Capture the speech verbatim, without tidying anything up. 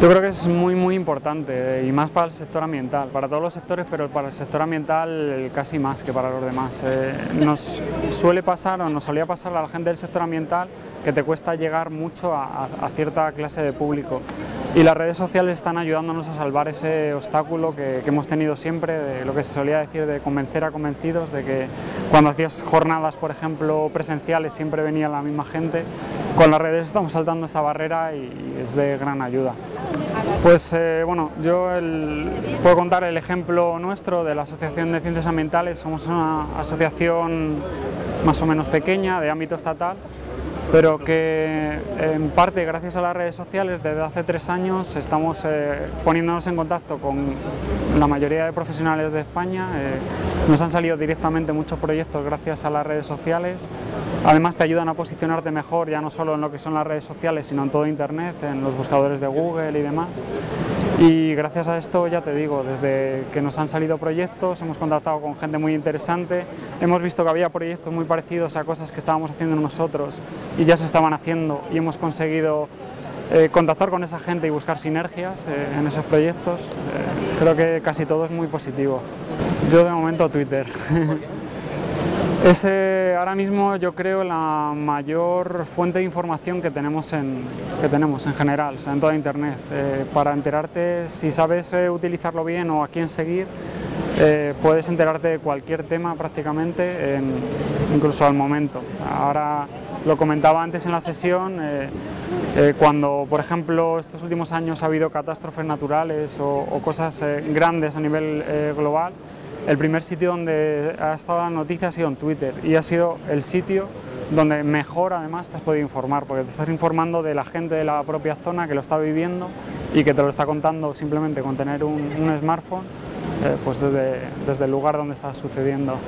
Yo creo que es muy muy importante y más para el sector ambiental, para todos los sectores, pero para el sector ambiental casi más que para los demás. Eh, nos suele pasar o nos solía pasar a la gente del sector ambiental que te cuesta llegar mucho a, a cierta clase de público, y las redes sociales están ayudándonos a salvar ese obstáculo que, que hemos tenido siempre, de lo que se solía decir de convencer a convencidos, de que cuando hacías jornadas, por ejemplo, presenciales siempre venía la misma gente. Con las redes estamos saltando esta barrera y es de gran ayuda. Pues eh, bueno, yo el, puedo contar el ejemplo nuestro de la Asociación de Ciencias Ambientales. Somos una asociación más o menos pequeña, de ámbito estatal, pero que en parte gracias a las redes sociales desde hace tres años estamos eh, poniéndonos en contacto con la mayoría de profesionales de España. Eh, nos han salido directamente muchos proyectos gracias a las redes sociales. Además te ayudan a posicionarte mejor, ya no solo en lo que son las redes sociales, sino en todo Internet, en los buscadores de Google y demás. Y gracias a esto, ya te digo, desde que nos han salido proyectos, hemos contactado con gente muy interesante, hemos visto que había proyectos muy parecidos a cosas que estábamos haciendo nosotros y ya se estaban haciendo, y hemos conseguido eh, contactar con esa gente y buscar sinergias eh, en esos proyectos. Eh, creo que casi todo es muy positivo. Yo de momento Twitter. Es eh, ahora mismo yo creo la mayor fuente de información que tenemos en, que tenemos en general, o sea, en toda Internet. Eh, para enterarte, si sabes eh, utilizarlo bien o a quién seguir, eh, puedes enterarte de cualquier tema prácticamente, en, incluso al momento. Ahora lo comentaba antes en la sesión, eh, eh, cuando por ejemplo estos últimos años ha habido catástrofes naturales o, o cosas eh, grandes a nivel eh, global, el primer sitio donde ha estado la noticia ha sido en Twitter, y ha sido el sitio donde mejor además te has podido informar, porque te estás informando de la gente de la propia zona que lo está viviendo y que te lo está contando simplemente con tener un, un smartphone, eh, pues desde, desde el lugar donde está sucediendo.